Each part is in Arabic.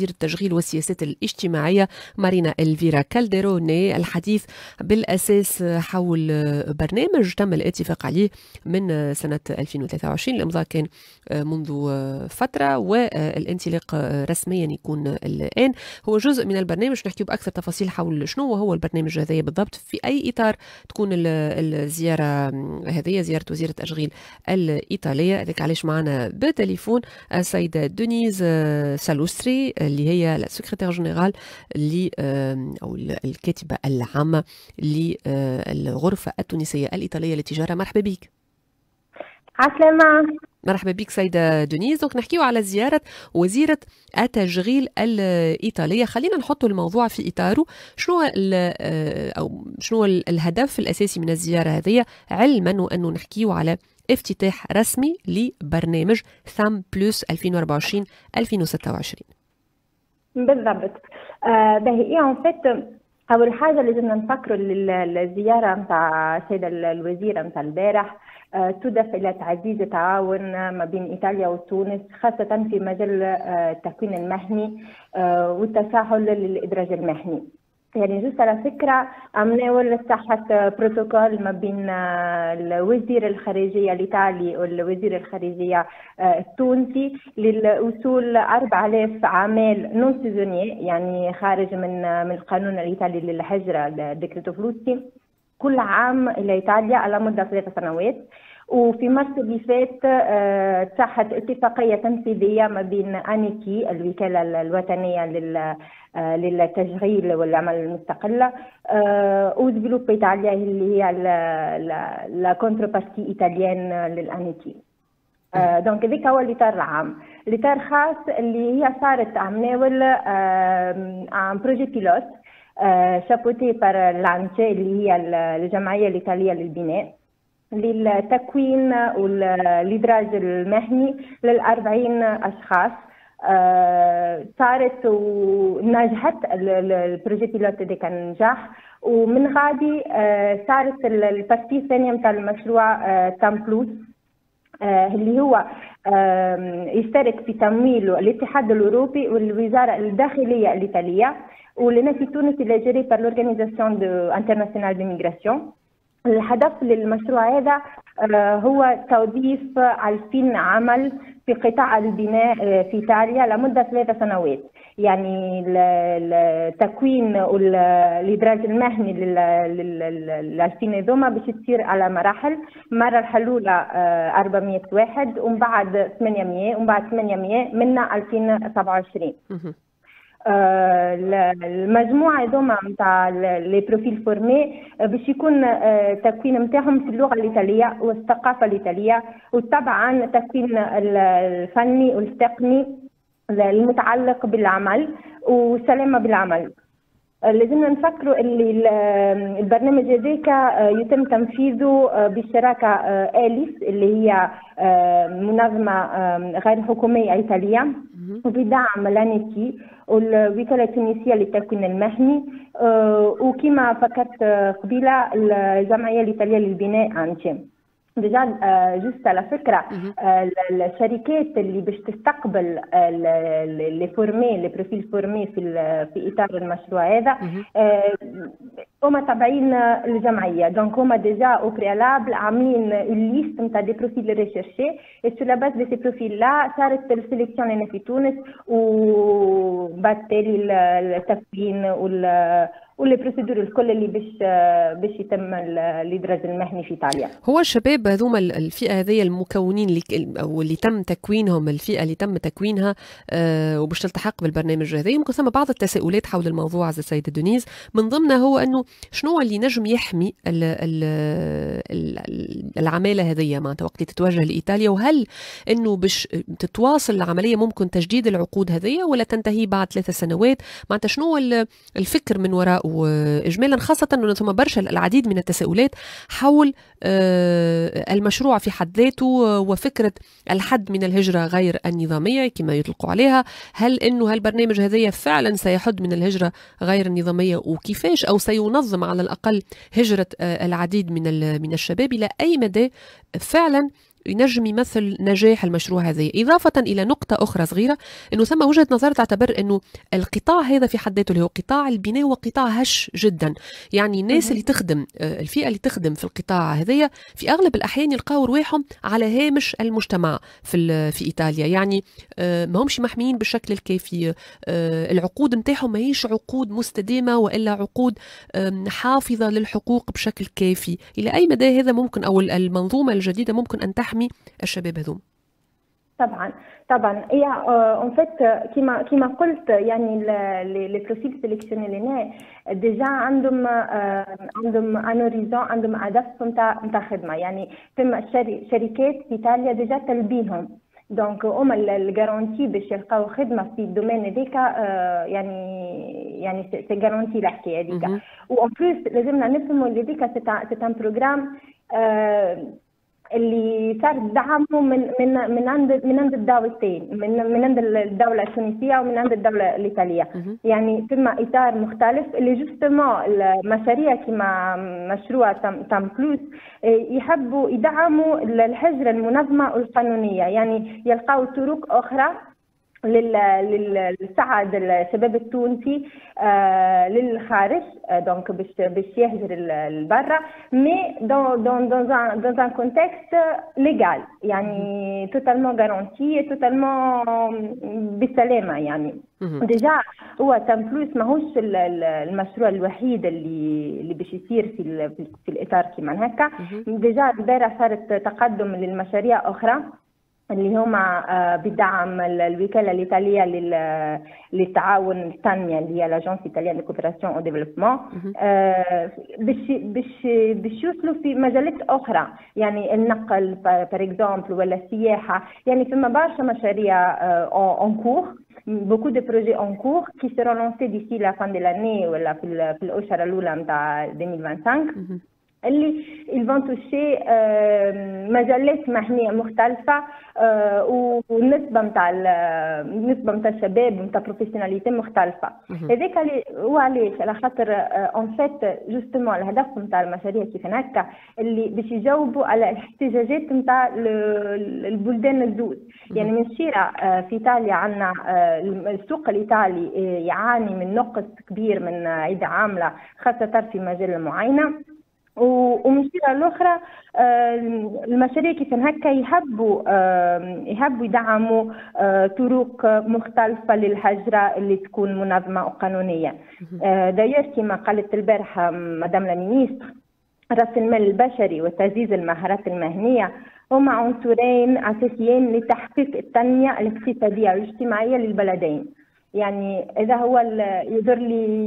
وزير التشغيل والسياسات الاجتماعية مارينا إلفيرا كالديروني الحديث بالأساس حول برنامج تم الاتفاق عليه من سنة 2023. الإمضاء كان منذ فترة والانطلاق رسميا يكون الآن. هو جزء من البرنامج، نحكي بأكثر تفاصيل حول شنو هو البرنامج هذايا بالضبط، في أي إطار تكون الزيارة هذه، زيارة وزير التشغيل الإيطالية. هذاك علاش معنا بالتليفون السيدة دونيز سالوستري اللي هي السكرتير جنرال أو الكاتبة العامة للغرفة التونسية الإيطالية للتجارة. مرحبا بك. عسلامة. مرحبا بك سيدة دونيز. دونك نحكيو على زيارة وزيرة التشغيل الإيطالية، خلينا نحطوا الموضوع في إطاره. شنو الهدف الأساسي من الزيارة هذه، علما وأنه نحكيو على افتتاح رسمي لبرنامج ثام بلس 2024-2026 بالضبط. باهي اون فيت اول حاجه لازمنا نفكروا الزياره نتاع السيده الوزيره نتاع البارح تهدف الى تعزيز التعاون ما بين ايطاليا وتونس، خاصه في مجال التكوين المهني والتساهل للادراج المهني. يعني جوست على فكره عملنا ولا صحه بروتوكول ما بين الوزير الخارجيه الايطالي والوزير الخارجيه التونسي للوصول 4000 عامل نون سيزوني، يعني خارج من القانون الايطالي للهجره ديكريتو فلوسي، كل عام الى ايطاليا على مده 3 سنوات. وفي مارس اللي فات صحت اتفاقيه تنفيذيه ما بين انيكي الوكاله الوطنيه للتشغيل والعمل المستقله وديفلوب ايطاليا اللي هي لا كونتر بارتي ايطاليان للانيكي. دونك هذاك هو الاطار العام. الاطار الخاص اللي هي صارت عم ناول عن بروجي بيلوت شابوتي بار لانشي اللي هي الجمعيه الايطاليه للبناء للتكوين والإدراج المهني لل40 أشخاص. صارت ونجحت البروجي بيلوت هذاك نجاح، ومن غادي صارت البارتي الثانية نتاع المشروع تامبلوس اللي هو يشترك في تمويله الاتحاد الأوروبي والوزارة الداخلية الإيطالية والناس التونسي اللي جيري بار لورغانيزاسيون انترناسيونال دو ميغراسيون. الهدف للمشروع هذا هو توظيف 2000 عمل في قطاع البناء في إيطاليا لمدة 3 سنوات، يعني التكوين والإدراج المهني لل2000 هذوما باش تصير على مراحل. المرة الأولى 400 واحد ومن بعد 800 ومن بعد 800 منا 2027. المجموعه هذوما نتاع لي بروفيل فورمي باش يكون التكوين نتاعهم في اللغه الايطاليه والثقافه الايطاليه، وطبعا التكوين الفني والتقني المتعلق بالعمل والسلامه بالعمل. لازمنا نفكروا اللي البرنامج هذاك يتم تنفيذه بالشراكه آليس اللي هي منظمه غير حكوميه ايطاليه وبدعم لانيكي والوكاله التونسيه للتكوين المهني وكما فكرت قبيله الجمعيه الايطاليه للبناء أنشيم. ديجا جوست على فكره الشركات اللي باش تستقبل لي فورمي لي بروفيل فورمي في اطار المشروع هذا هما تابعين الجمعيه. دونك هما ديجا او بريالابل عاملين الليست نتاع دي بروفيل ريشيرشي، سو لا باز دي سي بروفيل لا صارت السيليكسيون هنا في تونس وبالتالي التكوين واللي بروسيدور الكل اللي باش يتم الادراج المهني في ايطاليا. هو الشباب هذوما الفئه هذه المكونين اللي تم تكوينهم، الفئه اللي تم تكوينها وباش تلتحق بالبرنامج هذا، يمكن ثم بعض التساؤلات حول الموضوع عز السيده دونيز، من ضمنها هو انه شنو اللي نجم يحمي العماله هذه معناتها وقت تتوجه لايطاليا، وهل انه باش تتواصل العمليه ممكن تجديد العقود هذه ولا تنتهي بعد 3 سنوات، معناتها شنو الفكر من وراء واجمالا، خاصه انه ثم برشا العديد من التساؤلات حول المشروع في حد ذاته وفكره الحد من الهجره غير النظاميه كما يطلقوا عليها. هل انه هالبرنامج هذايا فعلا سيحد من الهجره غير النظاميه وكيفاش، او سينظم على الاقل هجره العديد من الشباب الى اي مدى فعلا ينجم يمثل نجاح المشروع هذا. إضافة إلى نقطة أخرى صغيرة، أنه ثم وجهة نظر تعتبر أنه القطاع هذا في حد ذاته اللي هو قطاع البناء هو قطاع هش جدا، يعني الناس اللي تخدم الفئة اللي تخدم في القطاع هذايا في أغلب الأحيان يلقاو رواحهم على هامش المجتمع في إيطاليا، يعني ما همش محميين بالشكل الكافي، العقود نتاعهم ماهيش عقود مستدامة وإلا عقود حافظة للحقوق بشكل كافي. إلى أي مدى هذا ممكن أو المنظومة الجديدة ممكن أن تحمي الشباب هذوم؟ طبعا طبعا هي اون فيت كيما قلت، يعني لي بروفيل سيليكسيونيلينا ديجا عندهم ان هوريزون، عندهم هدف نتاع خدمه، يعني ثم شركات في ايطاليا ديجا تلبيهم، دونك هما الجارونتي باش يلقاو خدمه في الدومين هذاك، يعني سي جارونتي الحكايه هذيك. وان بلوس لازمنا نفهموا اللي هذيك سي ان بروغرام اللي صار دعمه من عند الدولتين، من عند الدوله التونسيه ومن عند الدوله الايطاليه، يعني ثم اطار مختلف اللي جوستومون المشاريع كيما مشروع تام بلوس يحبوا يدعموا الهجره المنظمه والقانونيه، يعني يلقاو طرق اخرى للسعد الشباب التونسي للخارج، دونك باش يهجر لبرا، مي دون ان كونتكست ليغال، يعني توتالمون غارونتي توتالمون بالسلامه. يعني ديجا هو تام بلوس ماهوش المشروع الوحيد اللي باش يصير في الاطار كيما هكا، ديجا البارح صارت تقدم للمشاريع اخرى اللي هما بدعم الوكاله الايطاليه للتعاون التنميه اللي هي لاجونس ايطاليان للكوبراسيون او ديفلوبمون، باش يوصلوا في مجالات اخرى، يعني النقل باغ اكزومبل ولا السياحه، يعني فما برشا مشاريع اون كور، beaucoup de projets en cours qui seront lancés d'ici la fin de l'année ولا في الاشهر الاولى نتاع 2025 اللي يلفون توشي مجالات محميه مختلفه والنسبه نتاع الشباب نتاع بروفيسيوناليتي مختلفه. هذاك وعلاش على خاطر اون فيت جوستومون الهدف نتاع المشاريع كيف هكا اللي باش يجاوبوا على الاحتجاجات نتاع البلدان الزوز، يعني من شيرة في ايطاليا عندنا السوق الايطالي يعاني من نقص كبير من عيد عامله خاصه في مجال معينه، ومن جهه الاخرى المشاريع كيف هكا يحبوا يدعموا طرق مختلفه للهجره اللي تكون منظمه وقانونيه. داير كما قالت البارحه مدام لا مينيستر، راس المال البشري وتعزيز المهارات المهنيه هما عنصرين اساسيين لتحقيق التنميه الاقتصاديه والاجتماعيه للبلدين. يعني اذا هو يقدر لي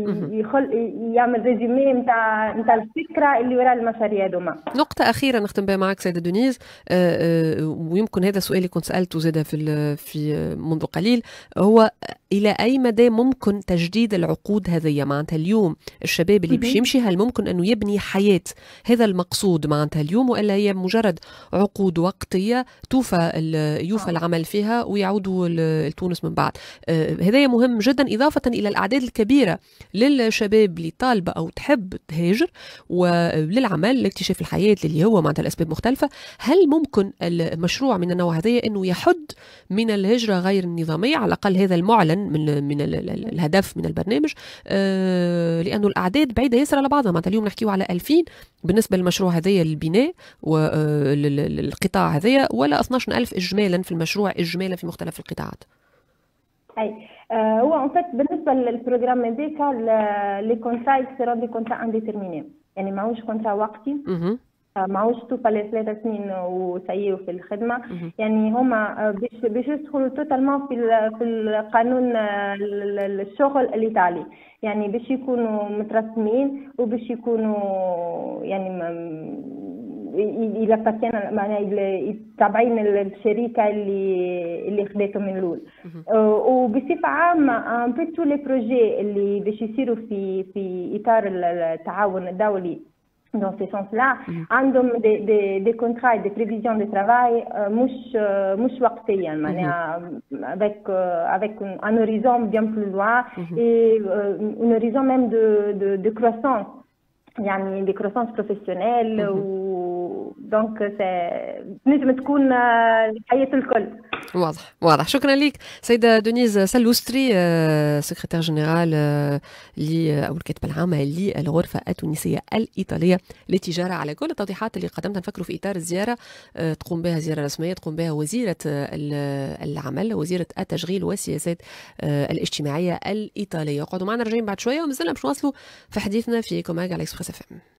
يعمل ريزومي نتاع الفكره اللي وراء المشاريع هذوما. نقطه اخيره نختم بها معك سيده دونيز، ويمكن هذا السؤال اللي كنت سالته زاده في منذ قليل، هو الى اي مدى ممكن تجديد العقود هذه؟ معناتها اليوم الشباب اللي باش يمشي هل ممكن انه يبني حياه، هذا المقصود معناتها اليوم، والا هي مجرد عقود وقتيه يوفى العمل فيها ويعودوا لتونس من بعد؟ هذا مهم جدا، إضافة إلى الأعداد الكبيرة للشباب اللي طالبة أو تحب تهاجر وللعمل لاكتشاف الحياة اللي هو معناتها الأسباب مختلفة. هل ممكن المشروع من النوع هذايا أنه يحد من الهجرة غير النظامية، على الأقل هذا المعلن من الهدف من البرنامج، لأنه الأعداد بعيدة ياسر على بعضها، معناتها اليوم نحكيو على 2000 بالنسبة للمشروع هذايا للبناء والقطاع هذايا، ولا 12000 إجمالا في المشروع إجمالا في مختلف القطاعات. أي هو ان فيت بالنسبه للبروغرام هذاك لي كونترا يصيروا دي كونترا انديتيرميني، يعني ماهوش كونترا وقتي، ماهوش توفى لثلاث سنين وسيئوا في الخدمه، يعني هما باش يدخلوا توتالمون في القانون الشغل الايطالي، يعني باش يكونوا مترسمين وباش يكونوا يعني إلى كان معناها تابعين الشركه اللي خديته من الاول. وبصفه عامه ان بيتو لي بروجي اللي باش يصيروا في اطار التعاون الدولي دون سي سونس لا، عندهم دي كونترا دي بريفيزيون دو ترافاي مش وقتيا، معناها افيك ان هوريزون بيان بلو لوان اي ان هوريزون ميم دو كروسونس، يعني دي كروسونس بروفيسيونيل دونك تنجم تكون لحياة الكل. واضح واضح. شكرا لك سيدة دونيز سالوستري، سكرتير جنرال أو الكاتبة العامة للغرفة التونسية الإيطالية للتجارة، على كل التوضيحات اللي قدمتها. نفكروا في إطار الزيارة تقوم بها، زيارة رسمية تقوم بها وزيرة العمل وزيرة التشغيل والسياسات الاجتماعية الإيطالية. قعدوا معنا راجعين بعد شوية ومازلنا باش نواصلوا في حديثنا في كوماج على إكسبريس FM.